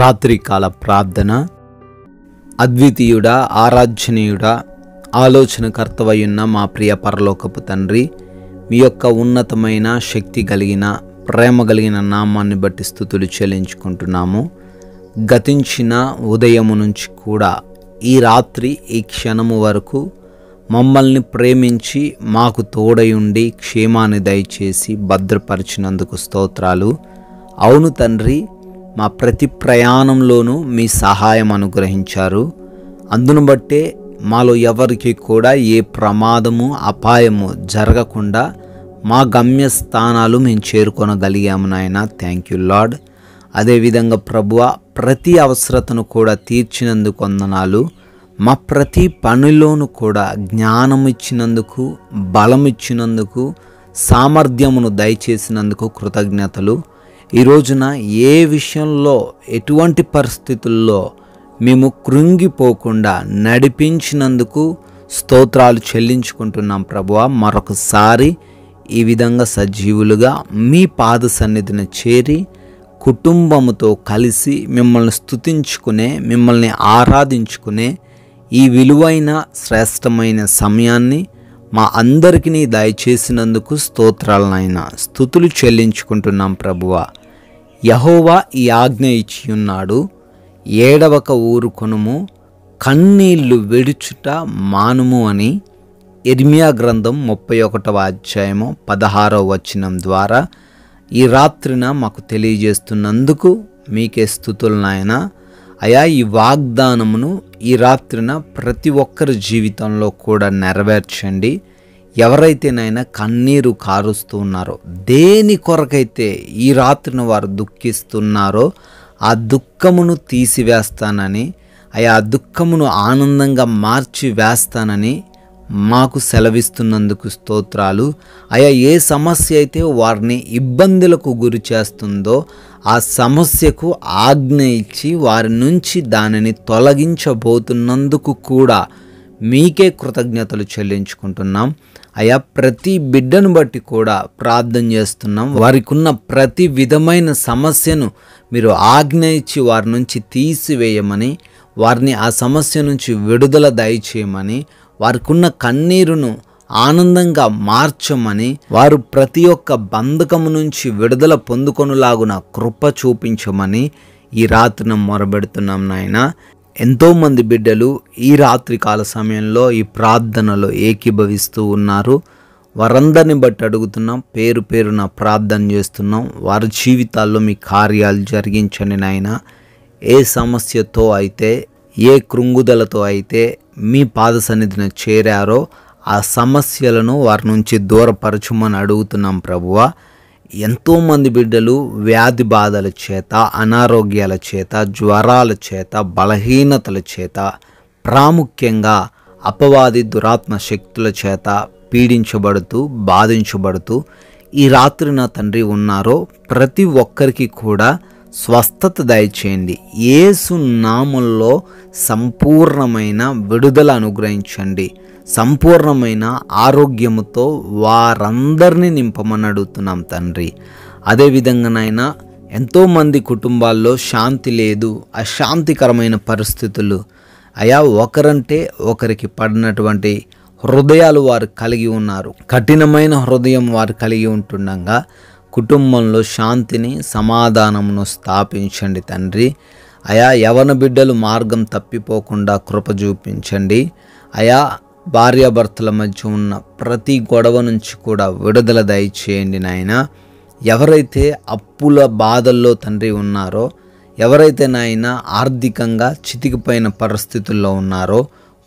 రాత్రికాల ప్రార్థన. అద్వితీయుడా, ఆరాధనీయుడా, ఆలోచనకర్తవయున్న మా ప్రియ పరలోకపు తండ్రి, మీ యొక్క ఉన్నతమైన శక్తి కలిగిన ప్రేమ కలిగిన నామాన్ని బట్టి స్తుతులు చెల్లించుకుంటున్నాము. గతించిన ఉదయము నుంచి కూడా ఈ రాత్రి ఈ క్షణము వరకు మమ్మల్ని ప్రేమించి మాకు తోడై ఉండి క్షేమాన్ని దయచేసి భద్రపరిచినందుకు స్తోత్రాలు. అవును తండ్రి, మా ప్రతి ప్రయాణంలోనూ మీ సహాయం అనుగ్రహించారు. అందును బట్టే మాలో ఎవరికి కూడా ఏ ప్రమాదము అపాయము జరగకుండా మా గమ్యస్థానాలు మేము చేరుకొనగలిగాము నాయన. Thank you lord. అదేవిధంగా ప్రభువా, ప్రతి అవసరతను కూడా తీర్చినందుకు వందనాలు. మా ప్రతి పనిలోనూ కూడా జ్ఞానం ఇచ్చినందుకు, బలం ఇచ్చినందుకు, సామర్థ్యమును దయచేసినందుకు కృతజ్ఞతలు. ఈ రోజున ఏ విషయంలో ఎటువంటి పరిస్థితుల్లో మేము కృంగిపోకుండా నడిపించినందుకు స్తోత్రాలు చెల్లించుకుంటున్నాం ప్రభువా. మరొకసారి ఈ విధంగా సజీవులుగా మీ పాద సన్నిధిని చేరి కుటుంబముతో కలిసి మిమ్మల్ని స్తుతించుకునే, మిమ్మల్ని ఆరాధించుకునే ఈ విలువైన శ్రేష్టమైన సమయాన్ని మా అందరికీ దయచేసినందుకు స్తోత్రాలనైనా స్తుతులు చెల్లించుకుంటున్నాం ప్రభువా. యెహోవా ఈ ఆజ్ఞ ఇచ్చి ఉన్నాడు, ఏడవక ఊరుకొనుము, కన్నీళ్లు విడుచుట మానుము అని యెర్మీయా గ్రంథం 31వ అధ్యాయం 16వ వచనం ద్వారా ఈ రాత్రిన మాకు తెలియజేస్తున్నందుకు మీకే స్తుతులనైనా. అయా, ఈ వాగ్దానమును ఈ రాత్రిన ప్రతి ఒక్కరి జీవితంలో కూడా నెరవేర్చండి. ఎవరైతేనైనా కన్నీరు కారుస్తూ ఉన్నారో, దేని కొరకైతే ఈ రాత్రిన వారు దుఃఖిస్తున్నారో ఆ దుఃఖమును తీసివేస్తానని, అయా ఆ దుఃఖమును ఆనందంగా మార్చి వేస్తానని మాకు సెలవిస్తున్నందుకు స్తోత్రాలు. అయా, ఏ సమస్య అయితే వారిని ఇబ్బందులకు గురి చేస్తుందో ఆ సమస్యకు ఆజ్ఞ ఇచ్చి వారి నుంచి దానిని తొలగించబోతున్నందుకు కూడా మీకే కృతజ్ఞతలు చెల్లించుకుంటున్నాం. అయా, ప్రతి బిడ్డను బట్టి కూడా ప్రార్థన చేస్తున్నాం. వారికి ఉన్న ప్రతి విధమైన సమస్యను మీరు ఆజ్ఞ ఇచ్చి వారి నుంచి తీసివేయమని, వారిని ఆ సమస్య నుంచి విడుదల దయచేయమని, వారికున్న కన్నీరును ఆనందంగా మార్చమని, వారు ప్రతి ఒక్క బంధకము నుంచి విడుదల పొందుకొనులాగున కృప చూపించమని ఈ రాత్రిన మొరబెడుతున్నాం నాయన. ఎంతోమంది బిడ్డలు ఈ రాత్రి కాల సమయంలో ఈ ప్రార్థనలో ఏకీభవిస్తూ ఉన్నారు. వారందరిని బట్టి అడుగుతున్నాం, పేరు పేరున ప్రార్థన చేస్తున్నాం. వారి జీవితాల్లో మీ కార్యాలు జరిగించండి నాయన. ఏ సమస్యతో అయితే, ఏ కృంగుదలతో అయితే మీ పాద సన్నిధిని చేరారో ఆ సమస్యలను వారి నుంచి దూరపరచుమని అడుగుతున్నాం ప్రభువా. ఎంతోమంది బిడ్డలు వ్యాధి బాధల చేత, అనారోగ్యాల చేత, జ్వరాల చేత, బలహీనతల చేత, ప్రాముఖ్యంగా అపవాది దురాత్మ శక్తుల చేత పీడించబడుతూ బాధించబడుతూ ఈ రాత్రి నా తండ్రి ఉన్నారో ప్రతి ఒక్కరికి కూడా స్వస్థత దయచేయండి. యేసు నామంలో సంపూర్ణమైన విడుదల అనుగ్రహించండి. సంపూర్ణమైన ఆరోగ్యముతో వారందరినీ నింపమని అడుగుతున్నాం తండ్రి. అదేవిధంగానైనా ఎంతోమంది కుటుంబాల్లో శాంతి లేదు, అశాంతికరమైన పరిస్థితులు, అయా ఒకరంటే ఒకరికి పడినటువంటి హృదయాలు వారు కలిగి ఉన్నారు. కఠినమైన హృదయం వారు కలిగి ఉంటుండగా కుటుంబంలో శాంతిని, సమాధానమును స్థాపించండి తండ్రి. అయా, యవన బిడ్డలు మార్గం తప్పిపోకుండా కృప చూపించండి. అయా, భార్యాభర్తల మధ్య ఉన్న ప్రతి గొడవ నుంచి కూడా విడుదల దయచేయండి నాయన. ఎవరైతే అప్పుల బాధల్లో తండ్రి ఉన్నారో, ఎవరైతే నాయన ఆర్థికంగా చితికిపోయిన పరిస్థితుల్లో ఉన్నారో,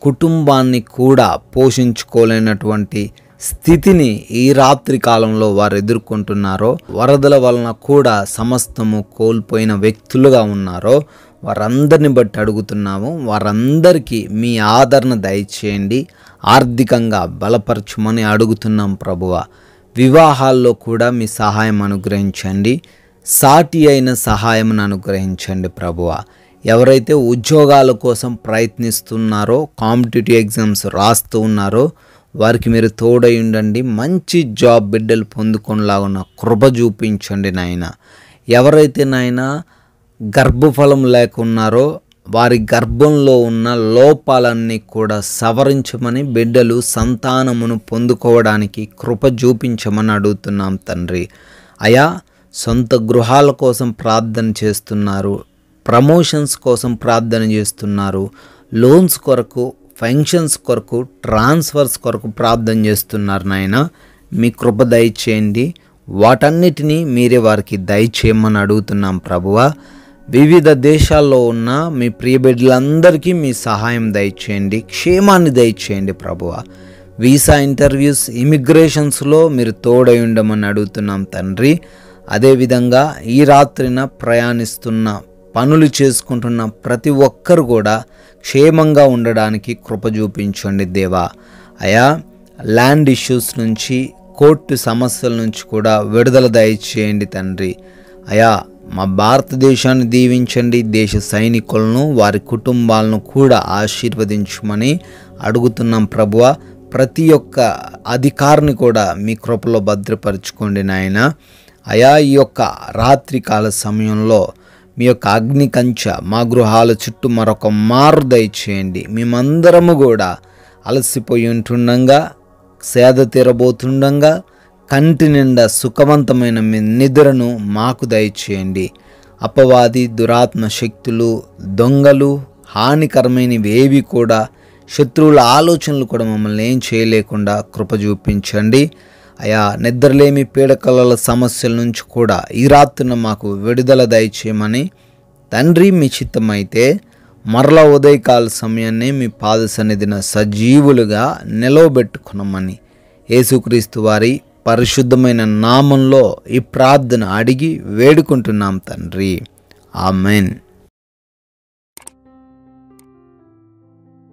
కుటుంబాన్ని కూడా పోషించుకోలేనటువంటి స్థితిని ఈ రాత్రి కాలంలో వారు ఎదుర్కొంటున్నారో, వరదల వలన కూడా సమస్తము కోల్పోయిన వ్యక్తులుగా ఉన్నారో వారందరిని బట్టి అడుగుతున్నాము. వారందరికీ మీ ఆదరణ దయచేయండి, ఆర్థికంగా బలపరచమని అడుగుతున్నాం ప్రభువా. వివాహాల్లో కూడా మీ సహాయం అనుగ్రహించండి, సాటి అయిన సహాయమును అనుగ్రహించండి ప్రభువా. ఎవరైతే ఉద్యోగాల కోసం ప్రయత్నిస్తున్నారో, కాంపిటేటివ్ ఎగ్జామ్స్ రాస్తూ ఉన్నారో వారికి మీరు తోడై ఉండండి. మంచి జాబ్ బిడ్డలు పొందుకునేలాగా కృప చూపించండి నాయన. ఎవరైతే నాయన గర్భఫలం లేకున్నారో వారి గర్భంలో ఉన్న లోపాలన్నీ కూడా సవరించమని, బిడ్డలు సంతానమును పొందుకోవడానికి కృప చూపించమని అడుగుతున్నాం తండ్రి. అయా, సొంత గృహాల కోసం ప్రార్థన చేస్తున్నారు, ప్రమోషన్స్ కోసం ప్రార్థన చేస్తున్నారు, లోన్స్ కొరకు, ఫంక్షన్స్ కొరకు, ట్రాన్స్ఫర్స్ కొరకు ప్రార్థన చేస్తున్నారు. నాయన మీ కృప దయచేయండి, వాటన్నిటినీ మీరే వారికి దయచేయమని అడుగుతున్నాం ప్రభువా. వివిధ దేశాల్లో ఉన్న మీ ప్రియ బిడ్డలందరికీ మీ సహాయం దయచేయండి, క్షేమాన్ని దయచేయండి ప్రభువా. వీసా ఇంటర్వ్యూస్, ఇమిగ్రేషన్స్లో మీరు తోడై ఉండమని అడుగుతున్నాం తండ్రి. అదేవిధంగా ఈ రాత్రిన ప్రయాణిస్తున్న, పనులు చేసుకుంటున్న ప్రతి ఒక్కరు కూడా క్షేమంగా ఉండడానికి కృప చూపించండి దేవా. అయా, ల్యాండ్ ఇష్యూస్ నుంచి, కోర్టు సమస్యల నుంచి కూడా విడుదల దయచేయండి తండ్రి. అయా, మా భారతదేశాన్ని దీవించండి, దేశ సైనికులను వారి కుటుంబాలను కూడా ఆశీర్వదించమని అడుగుతున్నాం ప్రభువా. ప్రతి ఒక్క అధికారిని కూడా మీ కృపలో భద్రపరచుకోండి నాయన. అయా, ఈ యొక్క రాత్రికాల సమయంలో మీ యొక్క అగ్ని కంచె మా గృహాల చుట్టూ మరొక మారు దయచేయండి. మేమందరము కూడా అలసిపోయి ఉంటుండగా, సేద తీరబోతుండగా కంటి నిండా సుఖవంతమైన మీ నిద్రను మాకు దయచేయండి. అపవాది, దురాత్మ శక్తులు, దొంగలు, హానికరమైనవి ఏవి కూడా, శత్రువుల ఆలోచనలు కూడా మమ్మల్ని ఏం చేయలేకుండా కృప చూపించండి. అయా, నిద్రలేమి, పీడకలల సమస్యల నుంచి కూడా ఈ రాత్రిన మాకు విడుదల దయచేయమని తండ్రి, మీ చిత్తమైతే మరలా ఉదయకాల సమయాన్ని మీ పాద సన్నిధిన సజీవులుగా నిలవబెట్టుకున్నామని యేసుక్రీస్తు వారి పరిశుద్ధమైన నామంలో ఈ ప్రార్థన అడిగి వేడుకుంటున్నాం తండ్రి. ఆమెన్.